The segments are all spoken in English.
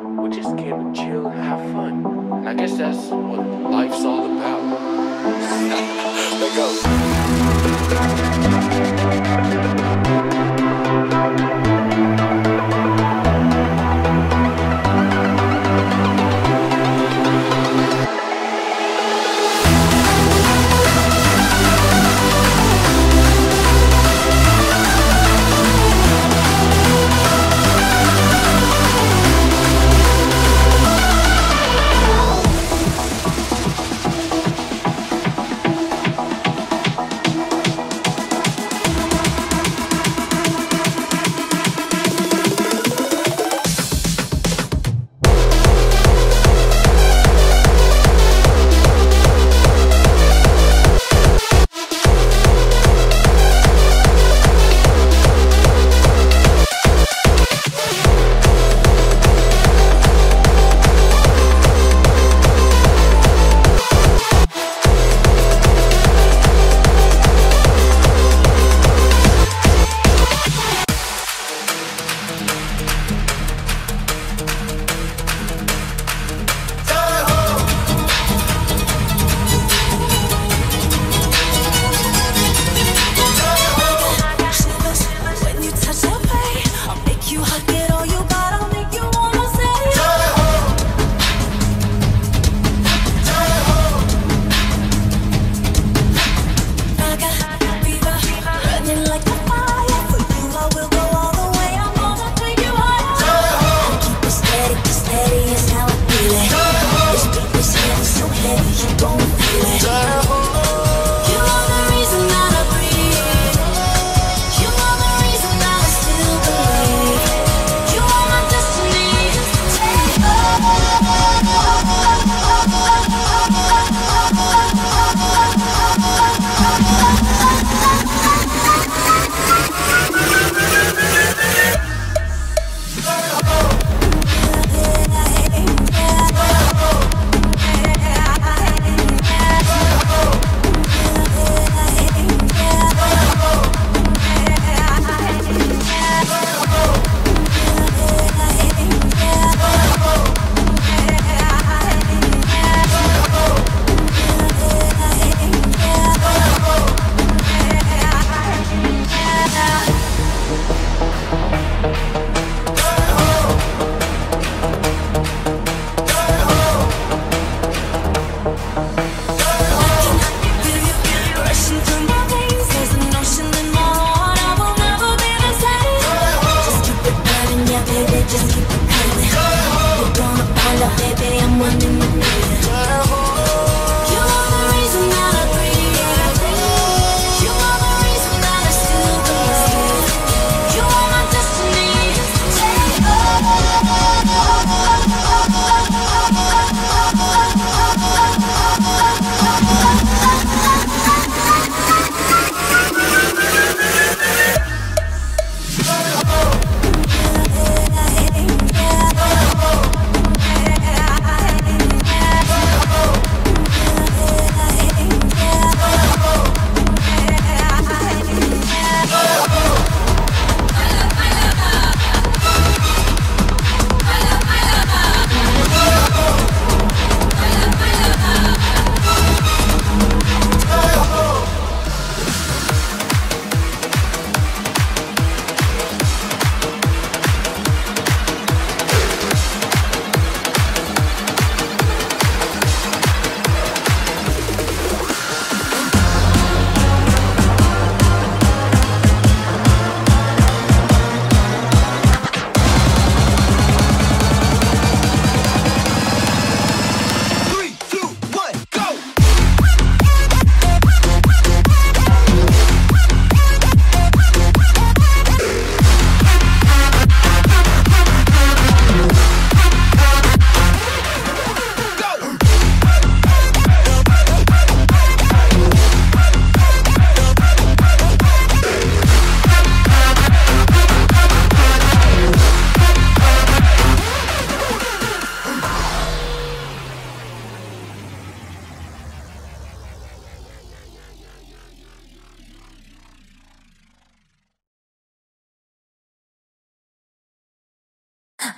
We just came and chill and have fun. And I guess that's what life's all about. Let go.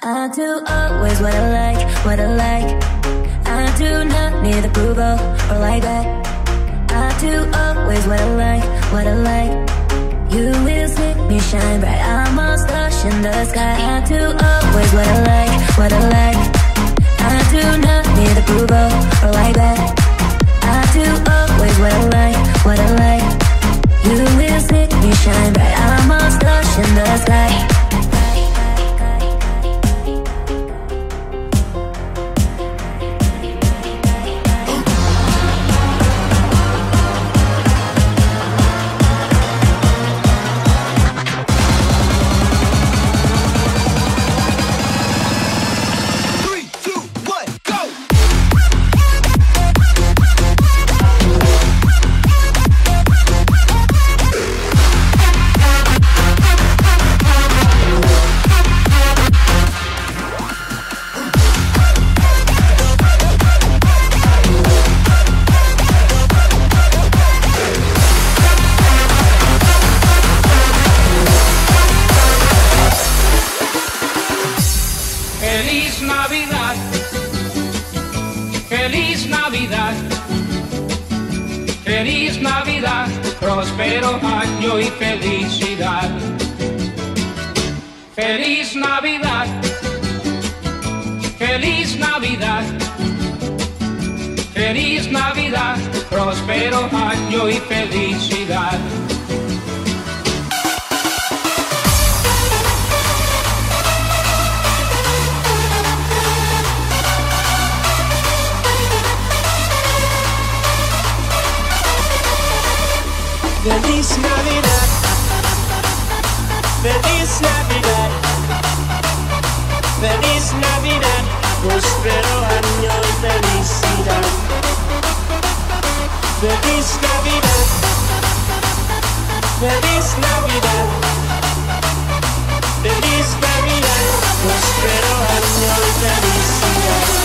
I do always what I like, what I like. I do not need approval or like that. I do always what I like, what I like. You will see me shine bright, I'm a star in the sky. I do always what I like, what I like. I do not need approval or like that. I do always what I like, what I like. You will see me shine bright, I'm a star in the sky. Feliz Navidad, Feliz Navidad, Feliz Navidad, próspero año y felicidad. Feliz Navidad, Feliz Navidad, Feliz Navidad, próspero año y felicidad. Feliz Navidad, Feliz Navidad, Feliz Navidad, próspero año y felicidad. Feliz Navidad, Feliz Navidad, Feliz Navidad, próspero año y felicidad.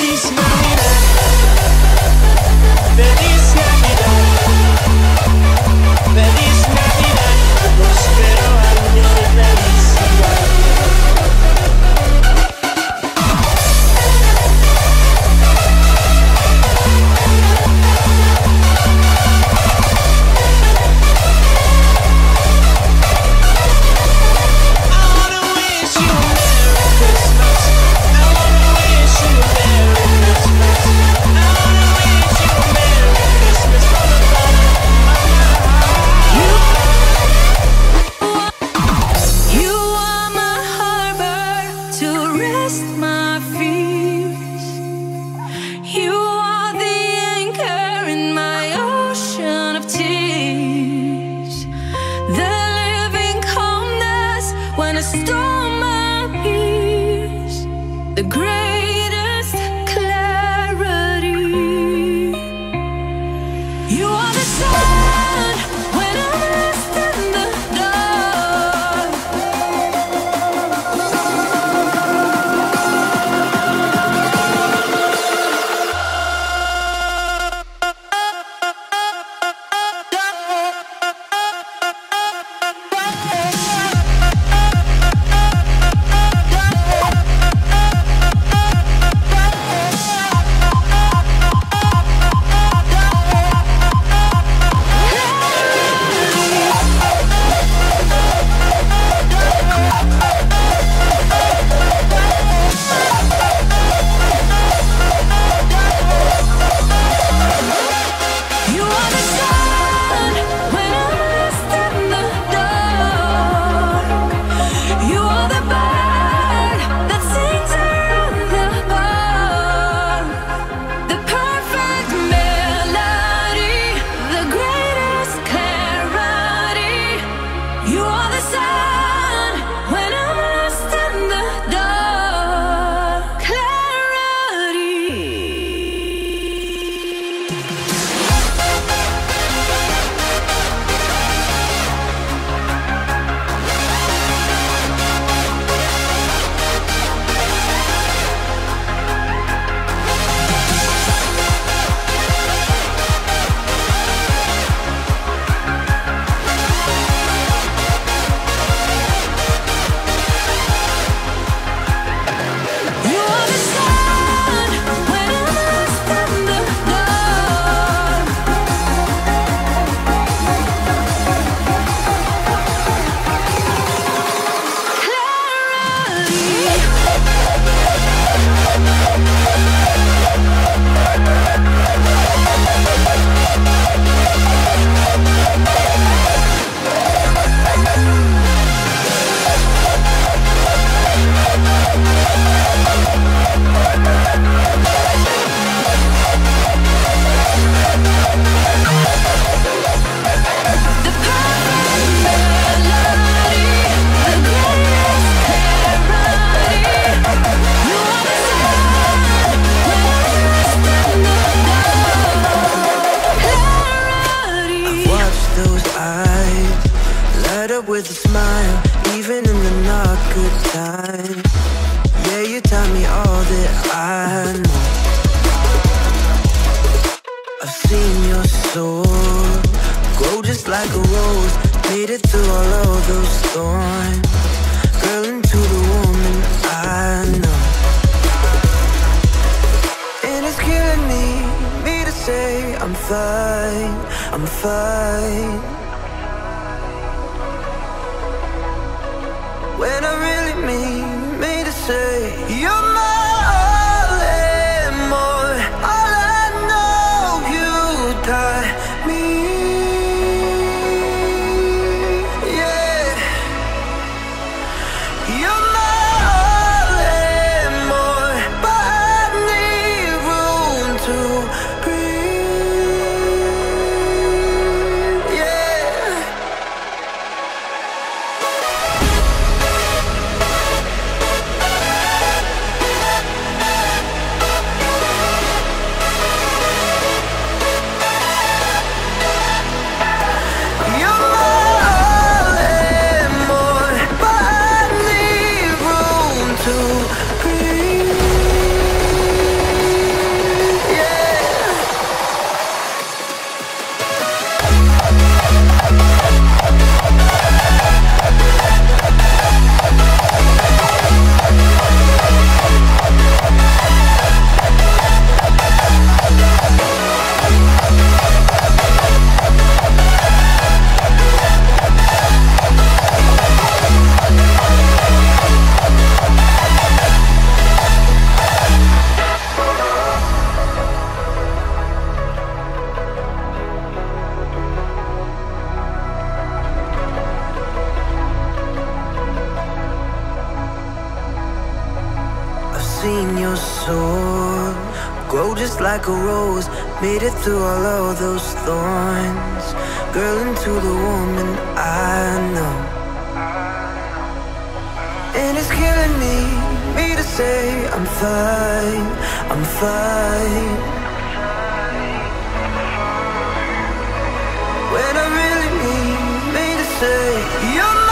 Feliz Navidad, Feliz Navidad, Feliz Navidad, próspero año y felicidad. I wanna wish you a Merry Christmas. Merry Christmas. made it through all of those storms, girl, into the woman I know. And it's killing me to say I'm fine, I'm fine, when I really mean me to say you're mine. Seen your soul grow just like a rose, made it through all of those thorns, girl, into the woman I know. And it's killing me to say I'm fine, I'm fine, when I really mean me to say you're mine.